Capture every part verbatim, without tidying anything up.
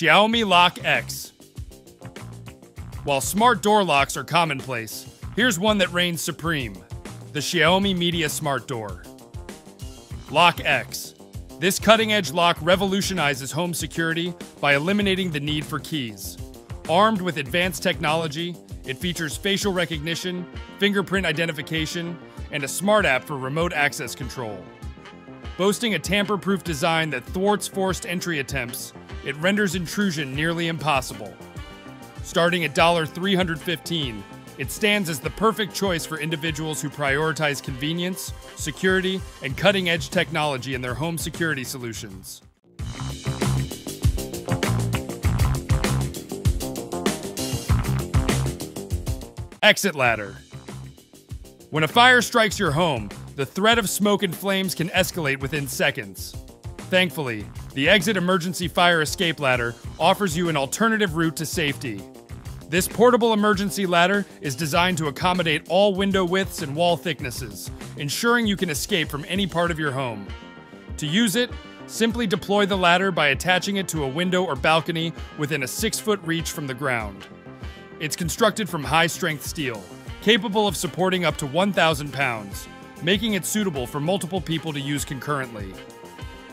Xiaomi Lock X. While smart door locks are commonplace, here's one that reigns supreme, the Xiaomi Media Smart Door. Lock X. This cutting-edge lock revolutionizes home security by eliminating the need for keys. Armed with advanced technology, it features facial recognition, fingerprint identification, and a smart app for remote access control. Boasting a tamper-proof design that thwarts forced entry attempts, it renders intrusion nearly impossible. Starting at three hundred fifteen dollars, it stands as the perfect choice for individuals who prioritize convenience, security, and cutting-edge technology in their home security solutions. Exit Ladder. When a fire strikes your home, the threat of smoke and flames can escalate within seconds. Thankfully, the Exit Emergency Fire Escape Ladder offers you an alternative route to safety. This portable emergency ladder is designed to accommodate all window widths and wall thicknesses, ensuring you can escape from any part of your home. To use it, simply deploy the ladder by attaching it to a window or balcony within a six-foot reach from the ground. It's constructed from high-strength steel, capable of supporting up to one thousand pounds, making it suitable for multiple people to use concurrently.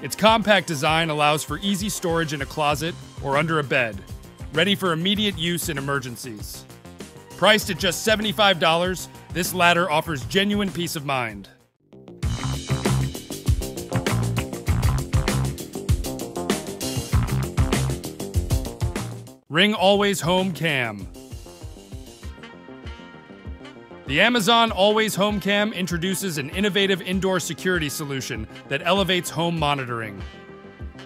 Its compact design allows for easy storage in a closet or under a bed, ready for immediate use in emergencies. Priced at just seventy-five dollars, this ladder offers genuine peace of mind. Ring Always Home Cam. The Amazon Always Home Cam introduces an innovative indoor security solution that elevates home monitoring.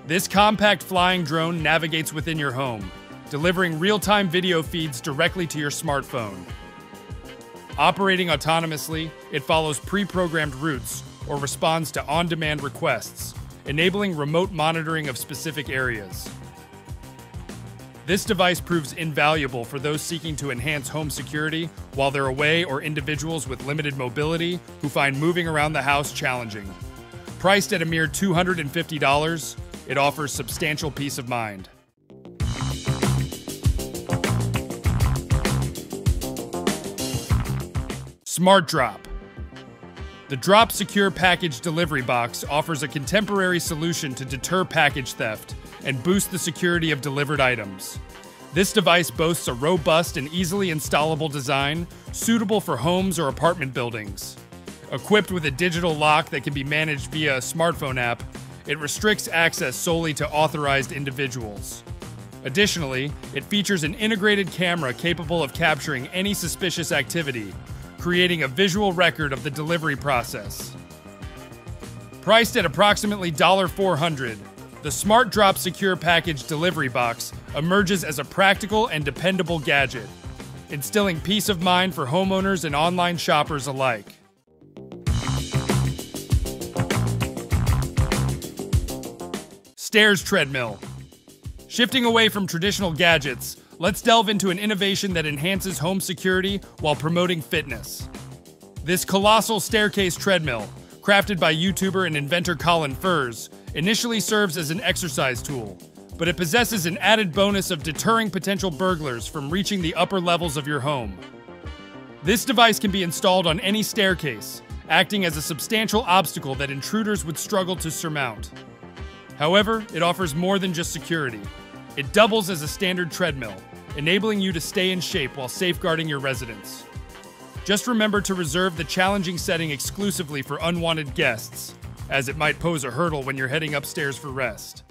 This compact flying drone navigates within your home, delivering real-time video feeds directly to your smartphone. Operating autonomously, it follows pre-programmed routes or responds to on-demand requests, enabling remote monitoring of specific areas. This device proves invaluable for those seeking to enhance home security while they're away or individuals with limited mobility who find moving around the house challenging. Priced at a mere two hundred fifty dollars, it offers substantial peace of mind. SmartDrop. The Drop Secure Package Delivery Box offers a contemporary solution to deter package theft and boost the security of delivered items. This device boasts a robust and easily installable design suitable for homes or apartment buildings. Equipped with a digital lock that can be managed via a smartphone app, it restricts access solely to authorized individuals. Additionally, it features an integrated camera capable of capturing any suspicious activity, creating a visual record of the delivery process. Priced at approximately four hundred dollars, the SmartDrop Secure Package Delivery Box emerges as a practical and dependable gadget, instilling peace of mind for homeowners and online shoppers alike. Stairs Treadmill. Shifting away from traditional gadgets, let's delve into an innovation that enhances home security while promoting fitness. This colossal staircase treadmill, crafted by YouTuber and inventor Colin Furze, initially serves as an exercise tool, but it possesses an added bonus of deterring potential burglars from reaching the upper levels of your home. This device can be installed on any staircase, acting as a substantial obstacle that intruders would struggle to surmount. However, it offers more than just security. It doubles as a standard treadmill, enabling you to stay in shape while safeguarding your residence. Just remember to reserve the challenging setting exclusively for unwanted guests, as it might pose a hurdle when you're heading upstairs for rest.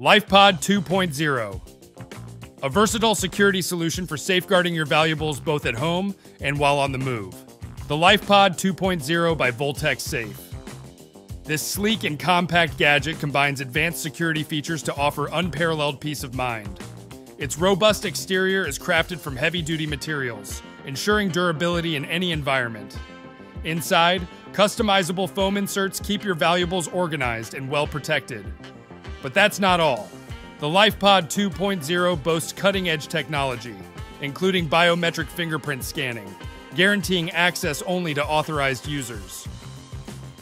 LifePod two point oh. A versatile security solution for safeguarding your valuables both at home and while on the move. The LifePod two point oh by Vaultek Safe. This sleek and compact gadget combines advanced security features to offer unparalleled peace of mind. Its robust exterior is crafted from heavy-duty materials, ensuring durability in any environment. Inside, customizable foam inserts keep your valuables organized and well protected. But that's not all. The LifePod two point oh boasts cutting-edge technology, including biometric fingerprint scanning, guaranteeing access only to authorized users.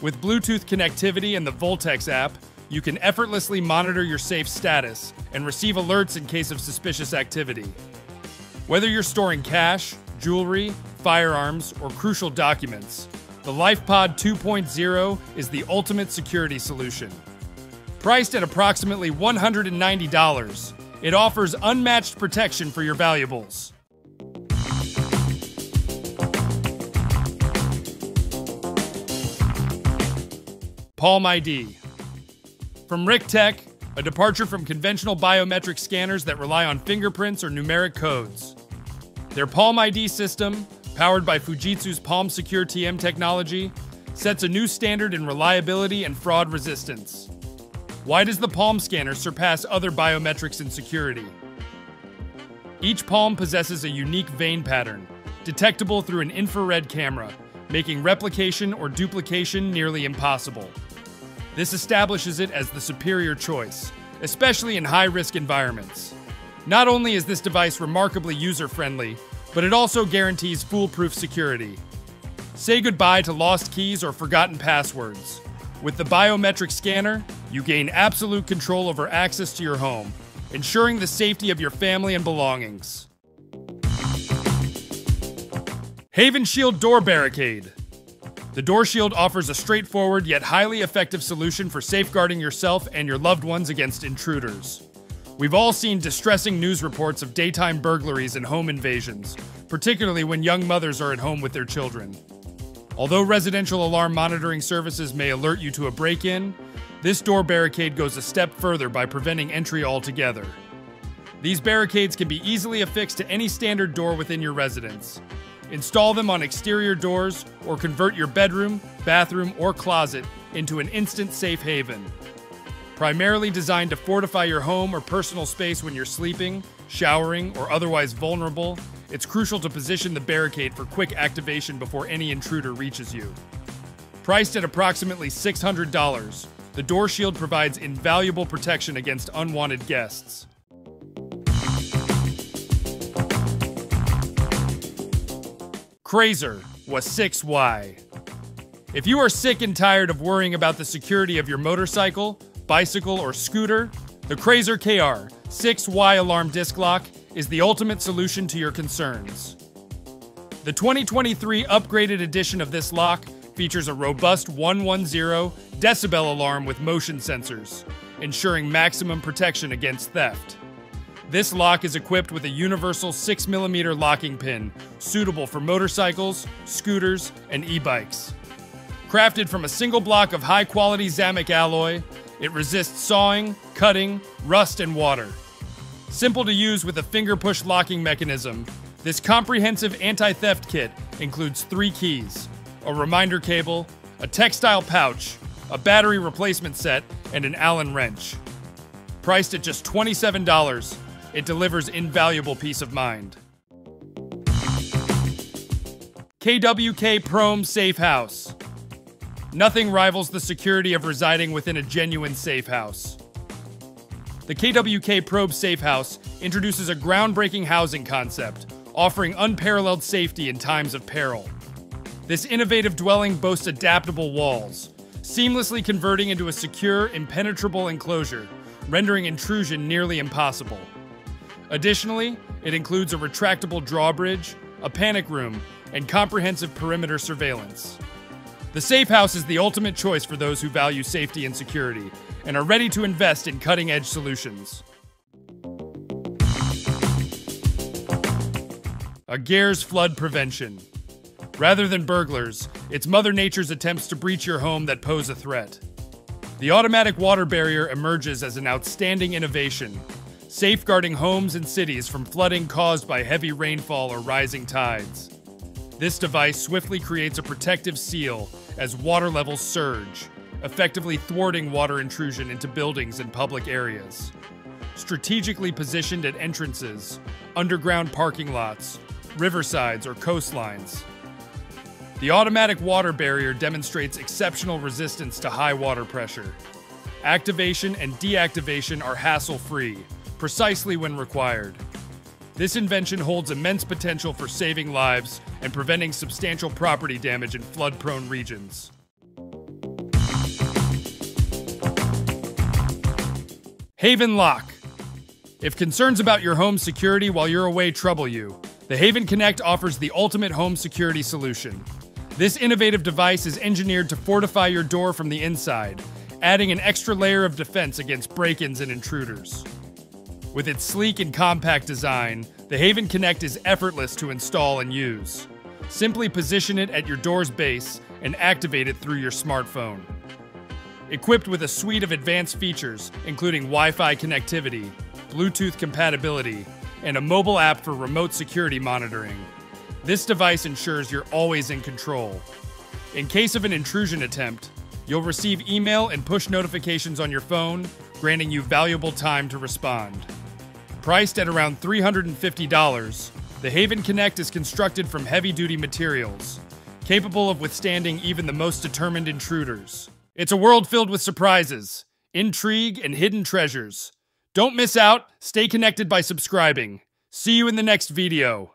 With Bluetooth connectivity and the Voltex app, you can effortlessly monitor your safe status and receive alerts in case of suspicious activity. Whether you're storing cash, jewelry, firearms, or crucial documents, the LifePod two point oh is the ultimate security solution. Priced at approximately one hundred ninety dollars, it offers unmatched protection for your valuables. Palm I D. From RickTech, a departure from conventional biometric scanners that rely on fingerprints or numeric codes. Their Palm I D system, powered by Fujitsu's Palm Secure T M technology, sets a new standard in reliability and fraud resistance. Why does the Palm scanner surpass other biometrics in security? Each palm possesses a unique vein pattern, detectable through an infrared camera, making replication or duplication nearly impossible. This establishes it as the superior choice, especially in high-risk environments. Not only is this device remarkably user-friendly, but it also guarantees foolproof security. Say goodbye to lost keys or forgotten passwords. With the biometric scanner, you gain absolute control over access to your home, ensuring the safety of your family and belongings. Haven Shield Door Barricade. The Door Shield offers a straightforward yet highly effective solution for safeguarding yourself and your loved ones against intruders. We've all seen distressing news reports of daytime burglaries and home invasions, particularly when young mothers are at home with their children. Although residential alarm monitoring services may alert you to a break-in, this door barricade goes a step further by preventing entry altogether. These barricades can be easily affixed to any standard door within your residence. Install them on exterior doors, or convert your bedroom, bathroom, or closet into an instant safe haven. Primarily designed to fortify your home or personal space when you're sleeping, showering, or otherwise vulnerable, it's crucial to position the barricade for quick activation before any intruder reaches you. Priced at approximately six hundred dollars, the Door Shield provides invaluable protection against unwanted guests. Kraser K R six Y. If you are sick and tired of worrying about the security of your motorcycle, bicycle, or scooter, the Kraser K R six Y alarm disc lock is the ultimate solution to your concerns. The twenty twenty-three upgraded edition of this lock features a robust one hundred ten decibel alarm with motion sensors, ensuring maximum protection against theft. This lock is equipped with a universal six millimeter locking pin, suitable for motorcycles, scooters, and e-bikes. Crafted from a single block of high-quality Zamac alloy, it resists sawing, cutting, rust, and water. Simple to use with a finger-push locking mechanism, this comprehensive anti-theft kit includes three keys, a reminder cable, a textile pouch, a battery replacement set, and an Allen wrench. Priced at just twenty-seven dollars, it delivers invaluable peace of mind. K W K Probe Safe House. Nothing rivals the security of residing within a genuine safe house. The K W K Probe Safe House introduces a groundbreaking housing concept, offering unparalleled safety in times of peril. This innovative dwelling boasts adaptable walls, seamlessly converting into a secure, impenetrable enclosure, rendering intrusion nearly impossible. Additionally, it includes a retractable drawbridge, a panic room, and comprehensive perimeter surveillance. The safe house is the ultimate choice for those who value safety and security and are ready to invest in cutting-edge solutions. A Gear's Flood Prevention. Rather than burglars, it's Mother Nature's attempts to breach your home that pose a threat. The automatic water barrier emerges as an outstanding innovation, safeguarding homes and cities from flooding caused by heavy rainfall or rising tides. This device swiftly creates a protective seal as water levels surge, effectively thwarting water intrusion into buildings and public areas. Strategically positioned at entrances, underground parking lots, riversides, or coastlines, the automatic water barrier demonstrates exceptional resistance to high water pressure. Activation and deactivation are hassle-free, precisely when required. This invention holds immense potential for saving lives and preventing substantial property damage in flood-prone regions. Haven Lock. If concerns about your home security while you're away trouble you, the Haven Connect offers the ultimate home security solution. This innovative device is engineered to fortify your door from the inside, adding an extra layer of defense against break-ins and intruders. With its sleek and compact design, the Haven Connect is effortless to install and use. Simply position it at your door's base and activate it through your smartphone. Equipped with a suite of advanced features, including Wi-Fi connectivity, Bluetooth compatibility, and a mobile app for remote security monitoring, this device ensures you're always in control. In case of an intrusion attempt, you'll receive email and push notifications on your phone, granting you valuable time to respond. Priced at around three hundred fifty dollars, the Haven Connect is constructed from heavy-duty materials, capable of withstanding even the most determined intruders. It's a world filled with surprises, intrigue, and hidden treasures. Don't miss out. Stay connected by subscribing. See you in the next video.